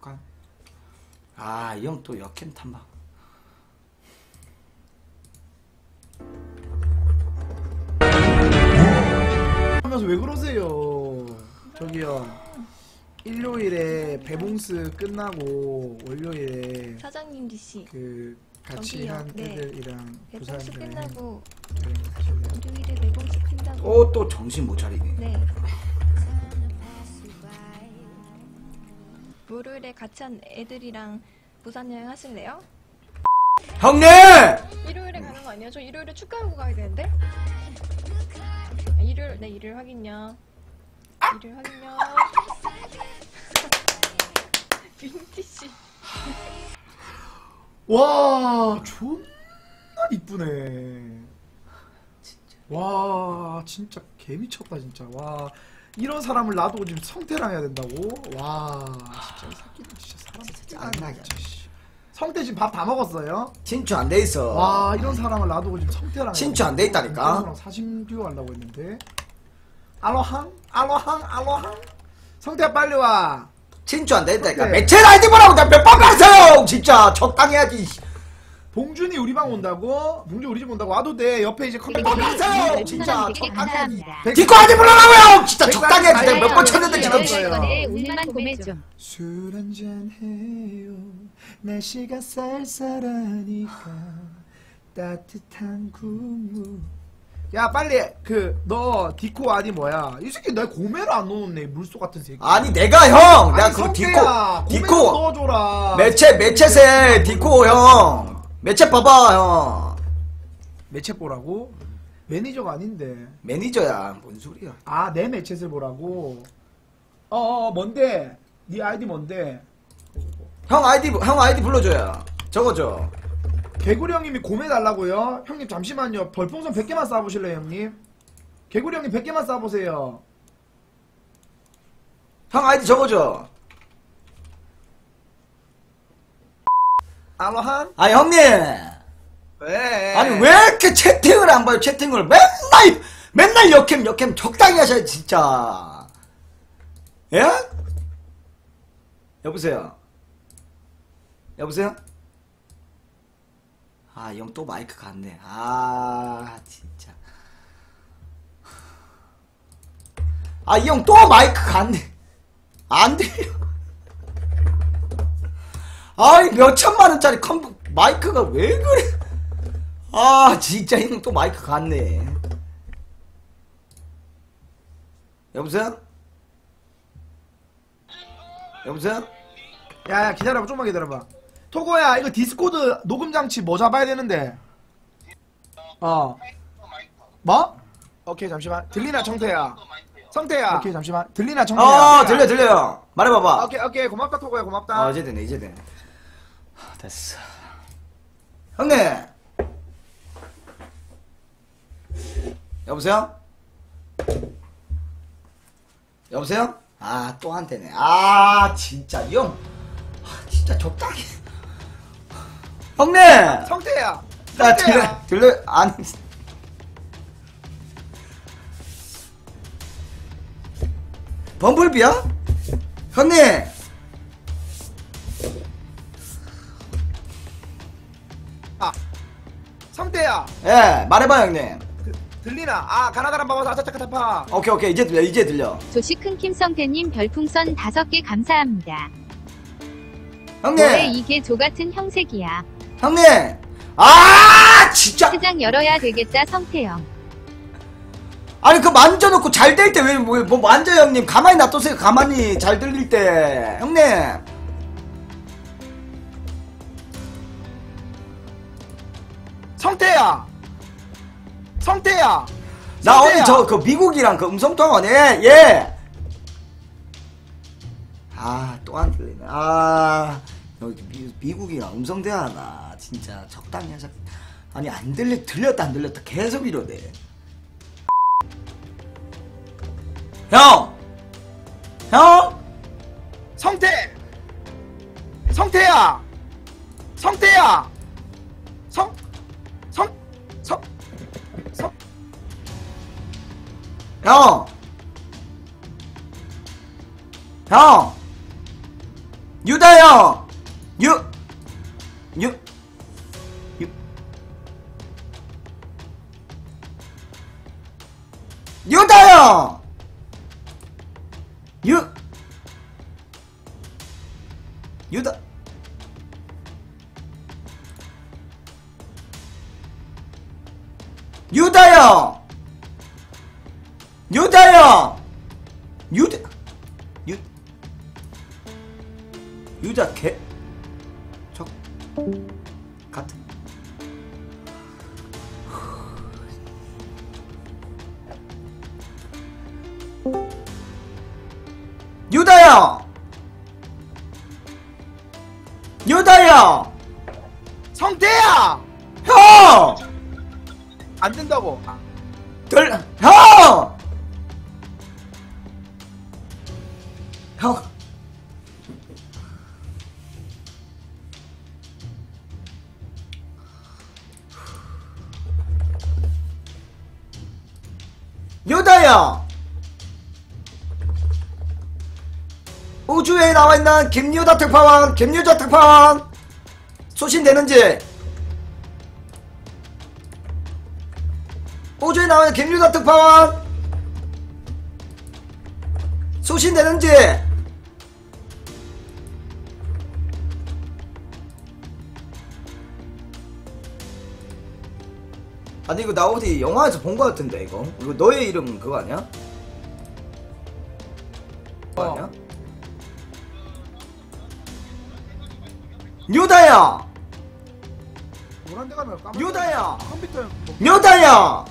볼까? 아, 이 형 또 역캠 탐방. 하면서 왜 그러세요? 저기요. 일요일에 배봉스 끝나고 월요일에 사장님 DC 그 같이 한 애들이랑 네. 배봉스 끝나고 일요일에 배봉스 끝나고 오, 또 정신 못 차리네. 네. 월요일에 같이 한 애들이랑 부산 여행 하실래요? 형님! 일요일에 가는 거 아니야? 저 일요일에 축가하고 가야 되는데? 일요일, 네 일요일 확인요. 일요일 확인요. 빈티씨. 와, 존나 이쁘네. 진짜. 와, 진짜 개미쳤다 진짜. 와, 이런 사람을 나도 지금 성태랑 해야 된다고? 와, 진짜 새끼들 진짜 사람 짜증나게. 성태 지금 밥 다 먹었어요? 진짜 안 돼 있어. 와, 이런 사람을 놔두고 지금 성태랑 진짜 안 돼 있다니까. 사심 듀오 하려고 했는데. 알로항? 알로항? 알로항? 성태야 빨리 와. 진짜 안 된다니까. 매체 라이드 보라고 나 몇 번 봤어요. 진짜 적당히 해야지. 봉준이 우리 방 온다고? 봉준이 우리 집 온다고? 와도 돼. 옆에 이제 컴퓨터 봤어요. 진짜 적당히 해야지. 니꺼 아니 불러라고요. 진짜 적당히 해야지. 내가 몇 번 쳤는데 지금. 술 한잔 해요. 날씨가 쌀쌀하니까 따뜻한 국물. 야 빨리 너 디코 아니 뭐야 이 새끼 내 고메를 안 넣었네 물소 같은 새끼. 아니 내가 형 내가 그 디코 넣어줘라. 매체 디코 형 매체 봐봐 형. 매체 보라고? 매니저가 아닌데. 매니저야 뭔 소리야. 아 내 매체를 보라고. 뭔데 니 아이디 뭔데? 형 아이디 불러줘야 적어줘. 개구리 형님이 고메 달라고요? 형님 잠시만요. 별풍선 100개만 쏴보실래요 형님? 개구리 형님 100개만 쏴보세요. 형 아이디 적어줘. 알로한? 아 형님! 왜? 아니 왜 이렇게 채팅을 안 봐요? 채팅을 맨날 역캠 적당히 하셔야 진짜. 예? 여보세요? 아, 형 또 마이크 갔네. 아, 진짜. 아, 이 형 또 마이크 갔네. 안 들려. 아이, 몇천만원짜리 마이크가 왜 그래. 아, 진짜 이 형 또 마이크 갔네. 여보세요? 야, 기다려봐. 좀만 기다려봐. 토고야 이거 디스코드 녹음장치 뭐 잡아야 되는데? 뭐? 오케이 잠시만. 들리나 청태야? 성태야. 오케이 잠시만. 들리나 청태야? 들려요. 말해봐봐. 오케이 고맙다 토고야 고맙다. 이제 되네. 됐어. 형님. 여보세요? 아 또 한 대네. 아 진짜 이 형. 진짜 적당히. 형님! 성태야! 나 들려, 아니. 범블비야? 형님! 아! 성태야! 예, 말해봐, 형님. 들리나? 아, 가나가나 봐봐서 아차차카타파. 오케이, 이제 들려. 조식큰 김성태님 별풍선 5개 감사합니다. 형님! 왜 이게 조같은 형색이야? 형님! 아 진짜! 시장 열어야 되겠다, 성태형. 아니, 만져놓고 잘 될 때 왜 만져요, 형님? 가만히 놔두세요, 가만히. 잘 들릴 때. 형님! 성태야! 나 어디 미국이랑 음성통화네, 예! 아, 또 안 들리네. 아. 미국이랑 음성대화나 진짜 적당히 하자. 아니 안 들려. 들렸다 안 들렸다 계속 이러네. 형! 성태야! 형! 유다요! 유다요! 유다요! 유다요! 유다 개 적 같은 유다야! 유다야! 성태야! 형! 안 된다고. 형! 형! 유다야! 우주에 나와있는 김유다 특파원, 김유다 특파원! 소신되는지? 우주에 나와있는 김유다 특파원! 소신되는지? 아니 이거 나 어디 영화에서 본 거 같은데 이거? 이거 너의 이름 그거 아니야? 그거 아니야? 뉴다야! 뉴다야! 뉴다야!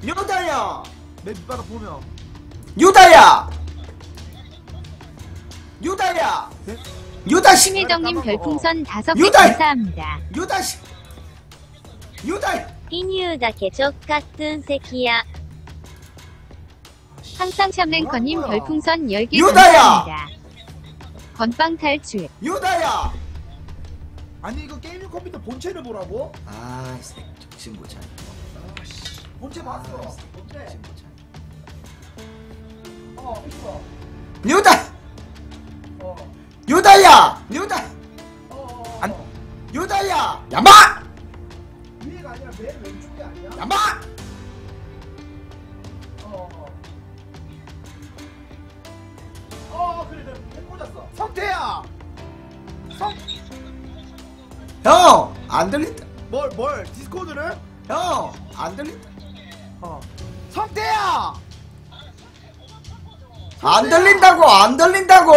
뉴다야! 내 밑바닥 보면 뉴다야! 뉴다야! 뉴다 신혜정님 별풍선 5개 감사합니다. 뉴다 씨! 유다! 기뉴다 개적 같은 새끼야. 항상 샴랭커님 별풍선 10개 감사합니다. 건빵 탈출. 유다야! 아니 이거 게이밍 컴퓨터 본체를 보라고? 아, 정신 못 차려. 본체 봤어. 본체. 어, 있어. 유다! 어. 유다야! 유다! 어. 안 유다야! 야마! 아니야, 맨 왼쪽이 아니야? 야마! 그래, 내가 꽂았어. 성태야! 형! 안 들린다. 뭘? 디스코드를? 형! 안 들린다. 성태야! 안 들린다고! 안 들린다고!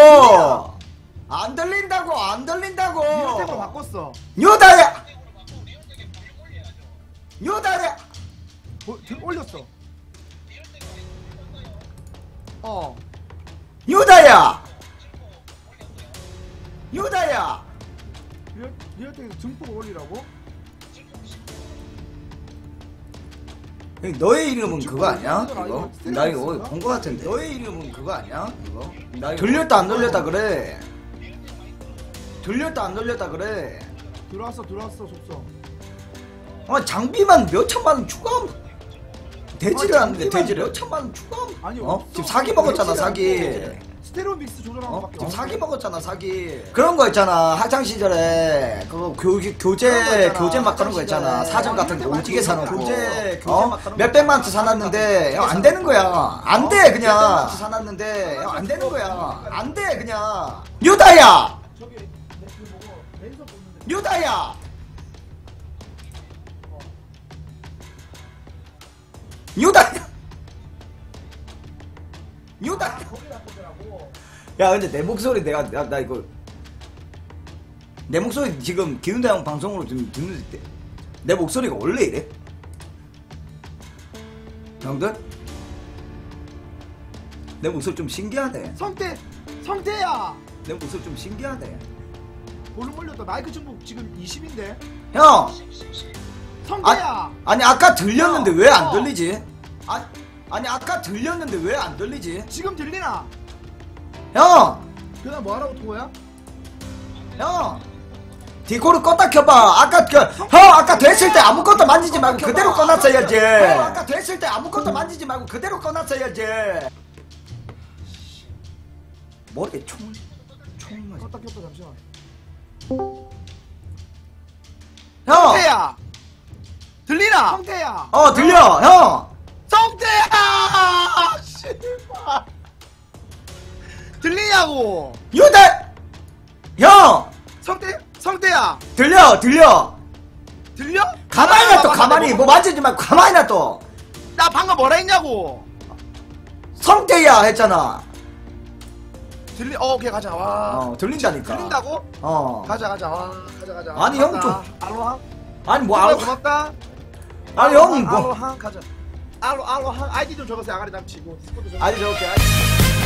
안 들린다고! 안 들린다고! 리얼텍으로 바꿨어. 유다야! 유다야! 올렸어. 유다야! 유다야! 리얼텍에서 증폭을 올리라고? 너의 이름은 그거 아니야? 이거? 나 이거 어디 본 거 같은데. 너의 이름은 그거 아니야? 이거? 나 이거 들렸다 안 들렸다 그래. 들렸다 안 들렸다 그래. 들어왔어 속성. 장비만 몇 천만원 추가하면 되지를 않는데 되지를 몇 천만원 추가하면 아니 지금 사기 먹었잖아 사기. 스테레오 믹스 조절하는 거 밖에 지금 사기 먹었잖아 사기. 그런 거 있잖아 학창시절에 그거 교재 막 그런 거 있잖아. 사전 같은 거 오지게 사놓고 몇백만 원 사놨는데 안 되는 거야. 안 돼 그냥. 사놨는데 안 되는 거야. 안 돼 그냥. 유다야! 유다야! 유다야! 유다야! 야 근데 내 목소리 나 이거 내 목소리 지금 기뉴다 형 방송으로 좀 듣는데 내 목소리가 원래 이래? 형들? 내 목소리 좀 신기하네. 성태야! 내 목소리 좀 신기하네. 볼륨 올렸다. 마이크 중복 지금 20인데 형! 성태야! 아니 아까 들렸는데 왜 안 들리지? 아니 아까 들렸는데 왜 안 들리지? 지금 들리나? 형! 그냥 뭐하라고 통화야? 형! 디코를 껐다 켜봐. 아까 형! 아까 됐을 때 아무것도 만지지 말고 그대로 꺼놨어야지. 형! 아까 됐을 때 아무것도 만지지 말고 그대로 꺼놨어야지. 머리에 총을... 껐다 켰다 잠시만. 형! 성태야! 들리나? 성태야! 어 들려! 형! 성태야! 씨발! 들리냐고! 요달! 형! 성태야! 들려? 가만히 놔둬 가만히! 뭐 만지지 말고 가만히 놔둬! 나 방금 뭐라 했냐고! 성태야 했잖아! 들리.. 어 오케이 가자. 와.. 어 들린다니까. 들린다고? 어 가자. 와 가자. 아니 형 좀.. 알로하? 아니 뭐 알로하.. 고맙다. 아니 형 뭐.. 알로하 가자. 알로하 아이디 좀 적으세요. 아가리 남치고 디스코드 적으세요. 아이디 적을게.